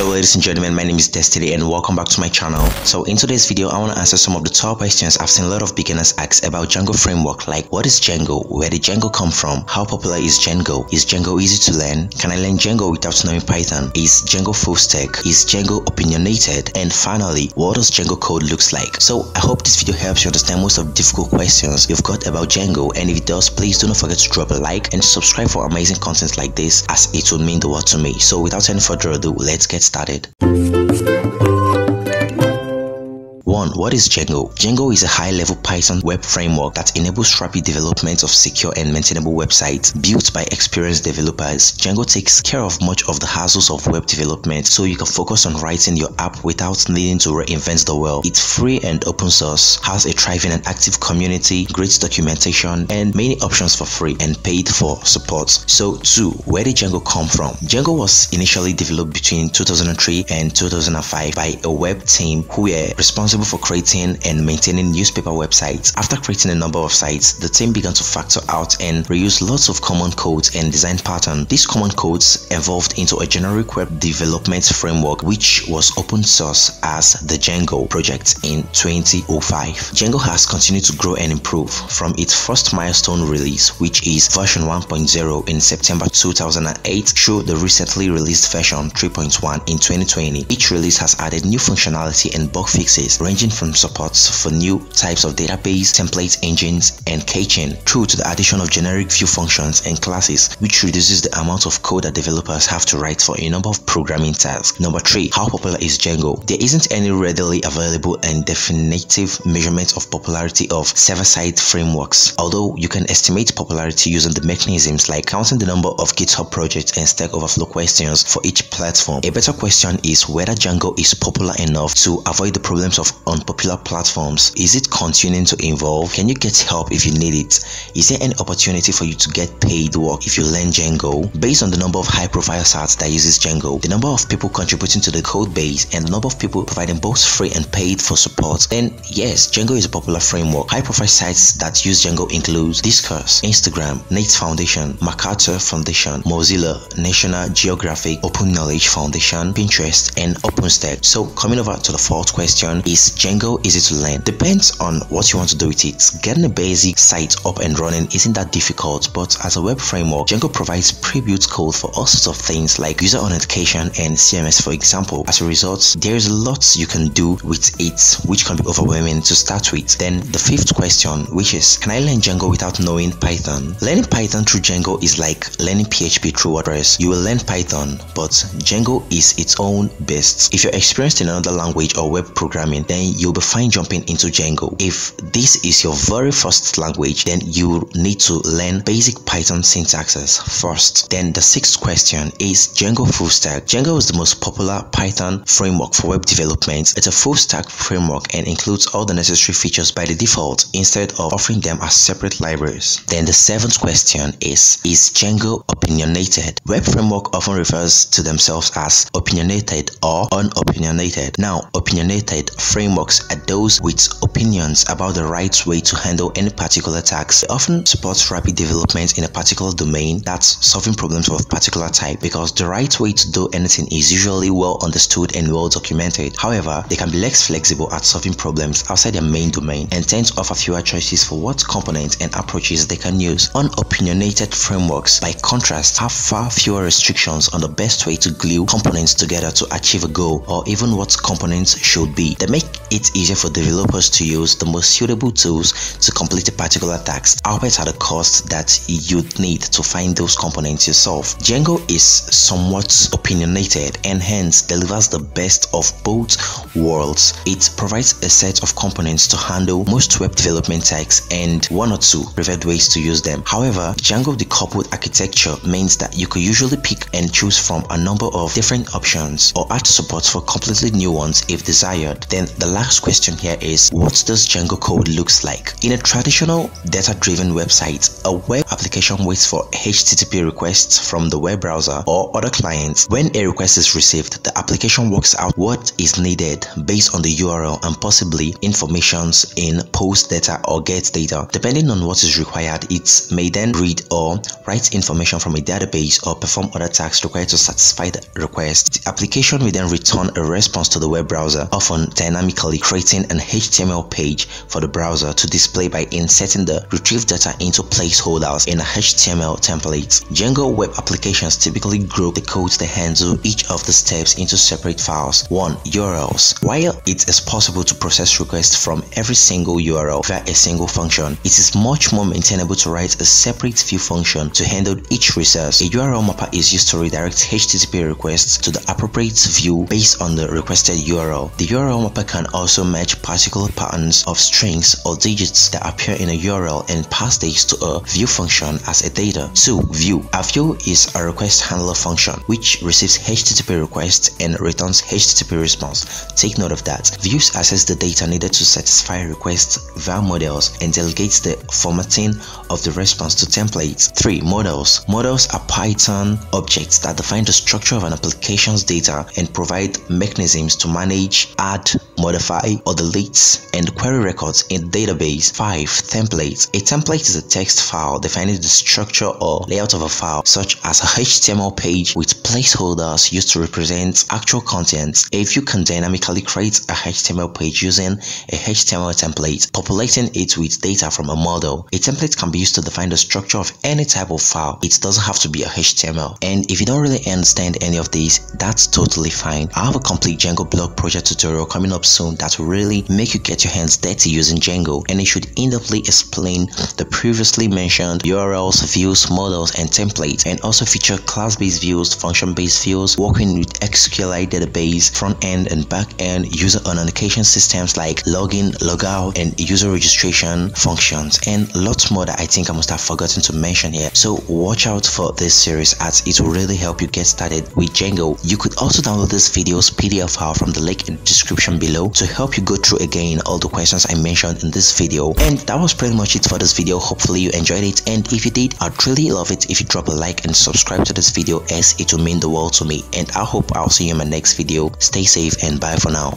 Hello ladies and gentlemen, my name is Destiny and welcome back to my channel. So in today's video I want to answer some of the top questions I've seen a lot of beginners ask about Django framework, like what is Django, where did Django come from, how popular is Django easy to learn, can I learn Django without knowing Python, is Django full stack, is Django opinionated, and finally what does Django code looks like. So I hope this video helps you understand most of the difficult questions you've got about Django, and if it does, please do not forget to drop a like and subscribe for amazing content like this, as it would mean the world to me. So without any further ado, let's get started. 1. What is Django? Django is a high-level Python web framework that enables rapid development of secure and maintainable websites. Built by experienced developers, Django takes care of much of the hassles of web development, so you can focus on writing your app without needing to reinvent the wheel. It's free and open source, has a thriving and active community, great documentation, and many options for free and paid for support. So 2. Where did Django come from? Django was initially developed between 2003 and 2005 by a web team who were responsible for creating and maintaining newspaper websites. After creating a number of sites, the team began to factor out and reuse lots of common codes and design patterns. These common codes evolved into a generic web development framework which was open source as the Django project in 2005. Django has continued to grow and improve from its first milestone release, which is version 1.0 in September 2008, through the recently released version 3.1 in 2020. Each release has added new functionality and bug fixes, ranging from supports for new types of database, template engines, and caching, through to the addition of generic view functions and classes, which reduces the amount of code that developers have to write for a number of programming tasks. Number 3. How popular is Django? There isn't any readily available and definitive measurement of popularity of server-side frameworks, although you can estimate popularity using the mechanisms like counting the number of GitHub projects and Stack Overflow questions for each platform. A better question is whether Django is popular enough to avoid the problems of unpopular platforms. Is it continuing to evolve? Can you get help if you need it? Is there any opportunity for you to get paid work if you learn Django? Based on the number of high-profile sites that uses Django, the number of people contributing to the code base, and the number of people providing both free and paid for support, then yes, Django is a popular framework. High-profile sites that use Django include Discourse, Instagram, Nate's Foundation, MacArthur Foundation, Mozilla, National Geographic, Open Knowledge Foundation, Pinterest, and OpenStack. So coming over to the fourth question, is Django easy to learn? Depends on what you want to do with it. Getting a basic site up and running isn't that difficult, but as a web framework, Django provides pre-built code for all sorts of things like user authentication and CMS, for example. As a result, there's lots you can do with it, which can be overwhelming to start with. Then the fifth question, which is, can I learn Django without knowing Python? Learning Python through Django is like learning PHP through WordPress. You will learn Python, but Django is its own beast. If you're experienced in another language or web programming, then you'll be fine jumping into Django. If this is your very first language, then you need to learn basic Python syntaxes first. Then the sixth question is, Django full stack. Django is the most popular Python framework for web development. It's a full stack framework and includes all the necessary features by the default instead of offering them as separate libraries. Then the seventh question is Django opinionated? Web framework often refers to themselves as opinionated or unopinionated. Now, opinionated frameworks are those with opinions about the right way to handle any particular task. They often support rapid development in a particular domain, that's solving problems of a particular type, because the right way to do anything is usually well understood and well documented. However, they can be less flexible at solving problems outside their main domain and tend to offer fewer choices for what components and approaches they can use. Unopinionated frameworks, by contrast, have far fewer restrictions on the best way to glue components together to achieve a goal, or even what components should be. They make it easier for developers to use the most suitable tools to complete a particular task, albeit at a cost that you'd need to find those components yourself. Django is somewhat opinionated and hence delivers the best of both worlds. It provides a set of components to handle most web development tasks and one or two preferred ways to use them. However, Django decoupled architecture means that you could usually pick and choose from a number of different options or add support for completely new ones if desired. Then the last last question here is, what this Django code looks like. In a traditional data-driven website, a web application waits for HTTP requests from the web browser or other clients. When a request is received, the application works out what is needed based on the URL and possibly informations in post data or get data. Depending on what is required, it may then read or write information from a database or perform other tasks required to satisfy the request. The application will then return a response to the web browser, often dynamically creating an HTML page for the browser to display by inserting the retrieved data into placeholders in a HTML template. Django web applications typically group the codes that handle each of the steps into separate files. 1. URLs. While it is possible to process requests from every single URL via a single function, it is much more maintainable to write a separate view function to handle each resource. A URL mapper is used to redirect HTTP requests to the appropriate view based on the requested URL. The URL mapper can also match particular patterns of strings or digits that appear in a URL and pass these to a view function as a data. 2. View. A view is a request handler function which receives HTTP requests and returns HTTP response. Take note of that. Views access the data needed to satisfy requests via models and delegates the formatting of the response to templates. 3. Models. Models are Python objects that define the structure of an application's data and provide mechanisms to manage, add, modify, or delete and query records in the database. 5. Templates. A template is a text file defining the structure or layout of a file, such as a HTML page with placeholders used to represent actual content. A view can dynamically create a HTML page using a HTML template, populating it with data from a model. A template can be used to define the structure of any type of file. It doesn't have to be a HTML. And if you don't really understand any of these, that's totally fine. I have a complete Django blog project tutorial coming up soon that will really make you get your hands dirty using Django, and it should in-depthly explain the previously mentioned URLs, views, models, and templates, and also feature class-based views, function-based views, working with SQLite database, front-end and back-end user authentication systems like login, logout, and user registration functions, and lots more that I think I must have forgotten to mention here. So watch out for this series as it will really help you get started with Django. You could also download this video's PDF file from the link in the description below to help you go through again all the questions I mentioned in this video. And that was pretty much it for this video. Hopefully you enjoyed it, and if you did, I'd really love it if you drop a like and subscribe to this video as it will mean the world to me. And I hope I'll see you in my next video. Stay safe and bye for now.